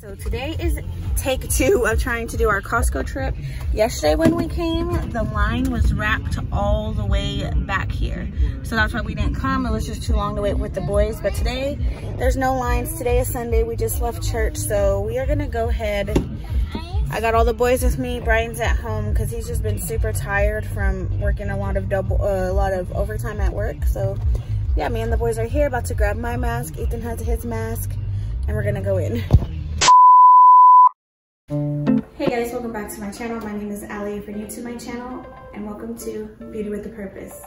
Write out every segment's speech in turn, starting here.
So today is take two of trying to do our Costco trip. Yesterday when we came, the line was wrapped all the way back here. So that's why we didn't come. It was just too long to wait with the boys. But today, there's no lines. Today is Sunday. We just left church. So we are going to go ahead. I got all the boys with me. Brian's at home because he's just been super tired from working a lot of overtime at work. So yeah, me and the boys are here, about to grab my mask. Ethan has his mask. And we're going to go in. Hey guys, welcome back to my channel. My name is Allie. If you're new to my channel, and welcome to Beauty with a Purpose.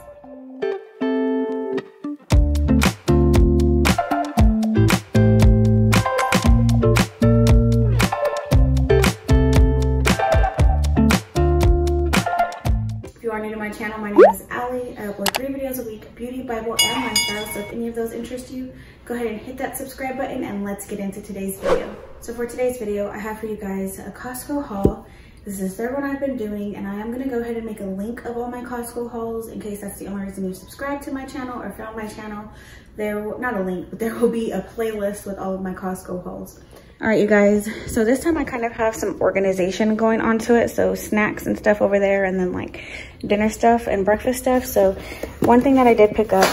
If you are new to my channel, my name is Allie. I upload 3 videos a week, beauty, Bible, and lifestyle. So if any of those interest you, go ahead and hit that subscribe button and let's get into today's video. So for today's video, I have for you guys a Costco haul. This is the 3rd one I've been doing, and I am going to go ahead and make a link of all my Costco hauls in case that's the only reason you subscribe to my channel or found my channel. Not a link, but there will be a playlist with all of my Costco hauls. All right, you guys. So this time I kind of have some organization going on to it. So snacks and stuff over there, and then like dinner stuff and breakfast stuff. So one thing that I did pick up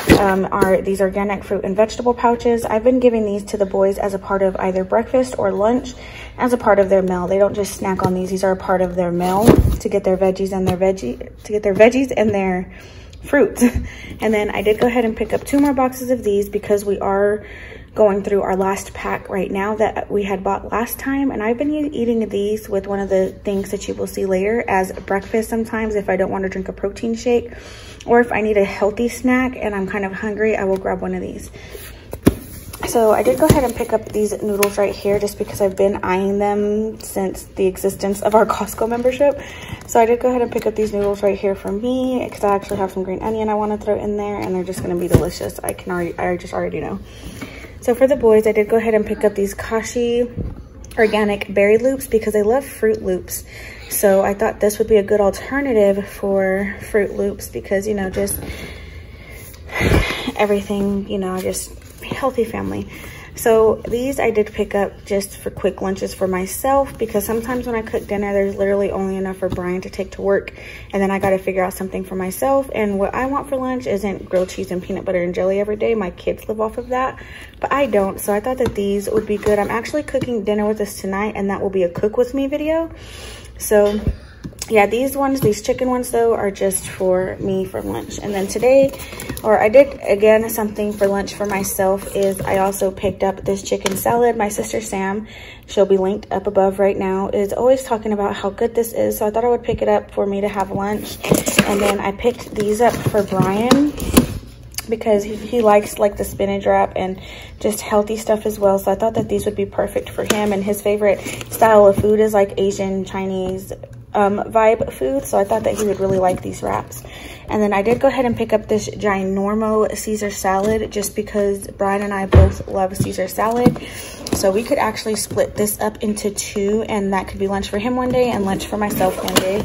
are these organic fruit and vegetable pouches. I've been giving these to the boys as a part of either breakfast or lunch as a part of their meal. They don't just snack on these. These are a part of their meal to get their veggies and their fruits. And then I did go ahead and pick up 2 more boxes of these because we are going through our last pack right now that we had bought last time. And I've been eating these with one of the things that you will see later as breakfast sometimes if I don't want to drink a protein shake, or if I need a healthy snack and I'm kind of hungry, I will grab one of these. So I did go ahead and pick up these noodles right here just because I've been eyeing them since the existence of our Costco membership. So I did go ahead and pick up these noodles right here for me because I actually have some green onion I want to throw in there, and they're just going to be delicious. I just already know. So for the boys, I did go ahead and pick up these Kashi organic berry loops because they love Fruit Loops. So I thought this would be a good alternative for Fruit Loops because, you know, just everything, you know, just healthy family. So these I did pick up just for quick lunches for myself because sometimes when I cook dinner, there's literally only enough for Brian to take to work, and then I got to figure out something for myself. And what I want for lunch isn't grilled cheese and peanut butter and jelly every day. My kids live off of that, but I don't. So I thought that these would be good. I'm actually cooking dinner with us tonight, and that will be a cook with me video. So yeah, these chicken ones though are just for me for lunch. And then today, or I did again something for lunch for myself, is I also picked up this chicken salad. My sister Sam, she'll be linked up above right now, is always talking about how good this is, so I thought I would pick it up for me to have lunch. And then I picked these up for Brian because he likes like the spinach wrap and just healthy stuff as well. So I thought that these would be perfect for him, and his favorite style of food is like Asian, Chinese vibe food, so I thought that he would really like these wraps. And then I did go ahead and pick up this ginormo Caesar salad just because Brian and I both love Caesar salad, so we could actually split this up into 2, and that could be lunch for him one day and lunch for myself one day.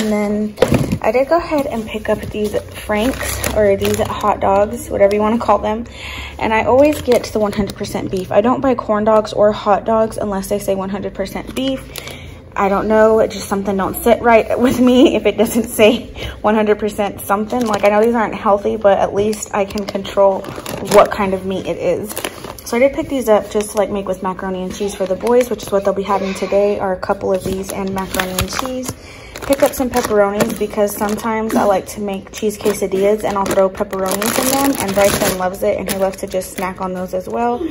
And then I did go ahead and pick up these franks, or these hot dogs, whatever you want to call them. And I always get the 100% beef. I don't buy corn dogs or hot dogs unless they say 100% beef. I don't know, it just something don't sit right with me if it doesn't say 100% something. Like, I know these aren't healthy, but at least I can control what kind of meat it is. So I did pick these up just to like make with macaroni and cheese for the boys, which is what they'll be having today, are a couple of these and macaroni and cheese. Pick up some pepperonis because sometimes I like to make cheese quesadillas and I'll throw pepperonis in them, and Bryson loves it and he loves to just snack on those as well.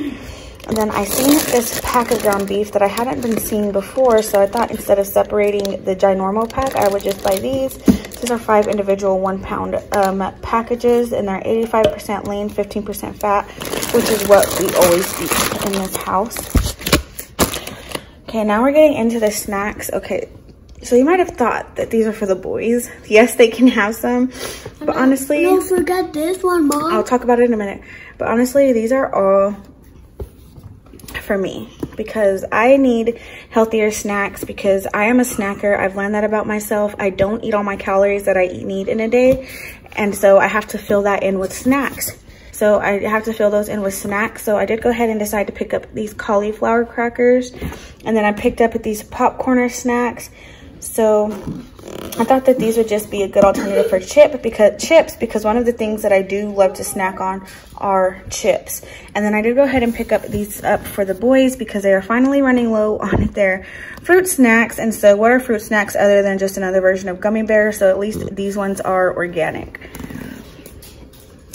And then I seen this pack of ground beef that I hadn't been seeing before, so I thought instead of separating the ginormo pack, I would just buy these. These are 5 individual 1-pound packages, and they're 85% lean, 15% fat, which is what we always eat in this house. Okay, now we're getting into the snacks. Okay, so you might have thought that these are for the boys. Yes, they can have some, but honestly, don't forget this one, Mom. I'll talk about it in a minute. But honestly, these are all for me because I need healthier snacks because I am a snacker. I've learned that about myself. I don't eat all my calories that I need in a day, and so I have to fill that in with snacks. So I have to fill those in with snacks. So I did go ahead and decide to pick up these cauliflower crackers. And then I picked up these popcorn snacks. So I thought that these would just be a good alternative for chips because one of the things that I do love to snack on are chips. And then I did go ahead and pick up these up for the boys because they are finally running low on their fruit snacks. And so what are fruit snacks other than just another version of gummy bears? So at least these ones are organic.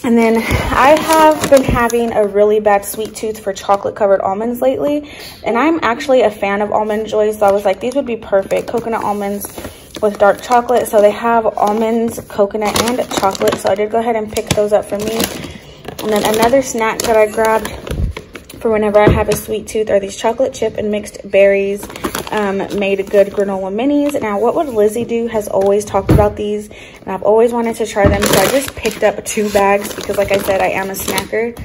And then I have been having a really bad sweet tooth for chocolate covered almonds lately. And I'm actually a fan of Almond Joy, so I was like, these would be perfect. Coconut almonds with dark chocolate. So they have almonds, coconut, and chocolate. So I did go ahead and pick those up for me. And then another snack that I grabbed for whenever I have a sweet tooth are these chocolate chip and mixed berries. Made good granola minis. Now, What Would Lizzie Do has always talked about these, and I've always wanted to try them, so I just picked up 2 bags because, like I said, I am a snacker.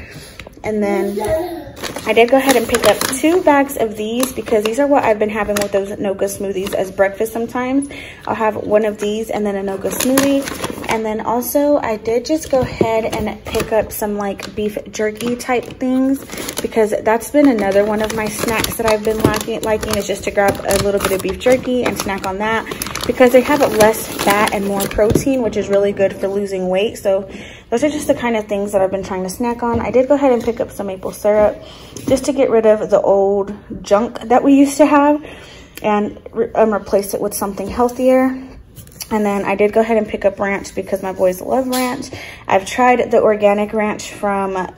And then I did go ahead and pick up 2 bags of these because these are what I've been having with those Noka smoothies as breakfast sometimes. I'll have one of these and then a Noka smoothie. And then also I did just go ahead and pick up some like beef jerky type things because that's been another one of my snacks that I've been liking is just to grab a little bit of beef jerky and snack on that because they have less fat and more protein, which is really good for losing weight. So those are just the kind of things that I've been trying to snack on. I did go ahead and pick up some maple syrup just to get rid of the old junk that we used to have and replace it with something healthier. And then I did go ahead and pick up ranch because my boys love ranch. I've tried the organic ranch from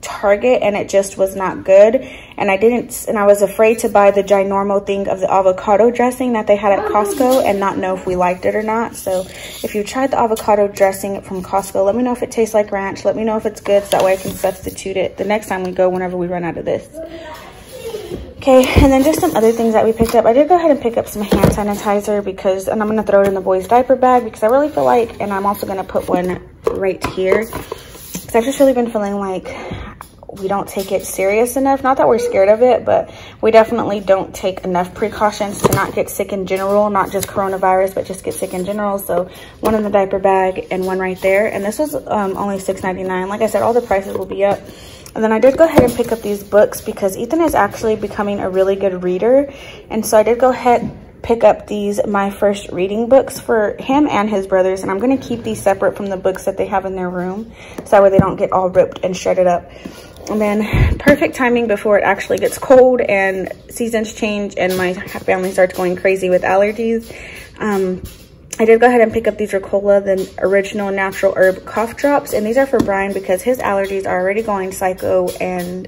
Target and it just was not good, and I was afraid to buy the ginormo thing of the avocado dressing that they had at Costco and not know if we liked it or not. So if you tried the avocado dressing from Costco, let me know if it tastes like ranch. Let me know if it's good so that way I can substitute it the next time we go whenever we run out of this. Okay, and then just some other things that we picked up. I did go ahead and pick up some hand sanitizer because, and I'm going to throw it in the boys' diaper bag because I really feel like, and I'm also going to put one right here because I've just really been feeling like we don't take it serious enough. Not that we're scared of it, but we definitely don't take enough precautions to not get sick in general, not just coronavirus, but just get sick in general. So one in the diaper bag and one right there. And this was only $6.99. Like I said, all the prices will be up. And then I did go ahead and pick up these books because Ethan is actually becoming a really good reader. And so I did go ahead pick up these My First Reading books for him and his brothers. And I'm going to keep these separate from the books that they have in their room so that way they don't get all ripped and shredded up. And then perfect timing before it actually gets cold and seasons change and my family starts going crazy with allergies. I did go ahead and pick up these Ricola, the original natural herb cough drops. And these are for Brian because his allergies are already going psycho and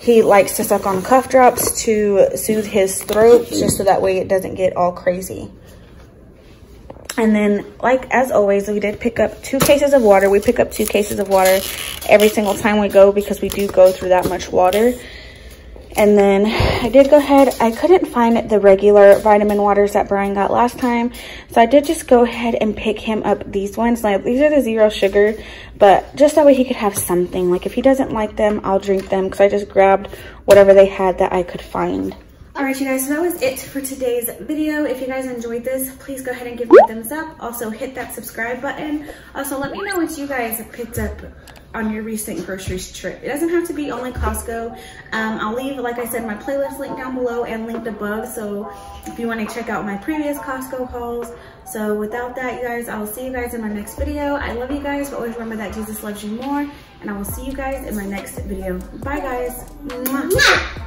he likes to suck on cough drops to soothe his throat just so that way it doesn't get all crazy. And then, like, as always, we did pick up 2 cases of water. We pick up 2 cases of water every single time we go because we do go through that much water. And then I did go ahead. I couldn't find the regular vitamin waters that Brian got last time. So I did just go ahead and pick him up these ones. Like, these are the zero sugar, but just that way he could have something. Like, if he doesn't like them, I'll drink them because I just grabbed whatever they had that I could find. Alright you guys, so that was it for today's video. If you guys enjoyed this, please go ahead and give me a thumbs up. Also hit that subscribe button. Also let me know what you guys have picked up on your recent grocery trip. It doesn't have to be only Costco. I'll leave, like I said, my playlist link down below and linked above. So if you want to check out my previous Costco hauls. So without that, you guys, I'll see you guys in my next video. I love you guys, but always remember that Jesus loves you more. And I will see you guys in my next video. Bye guys. Mwah.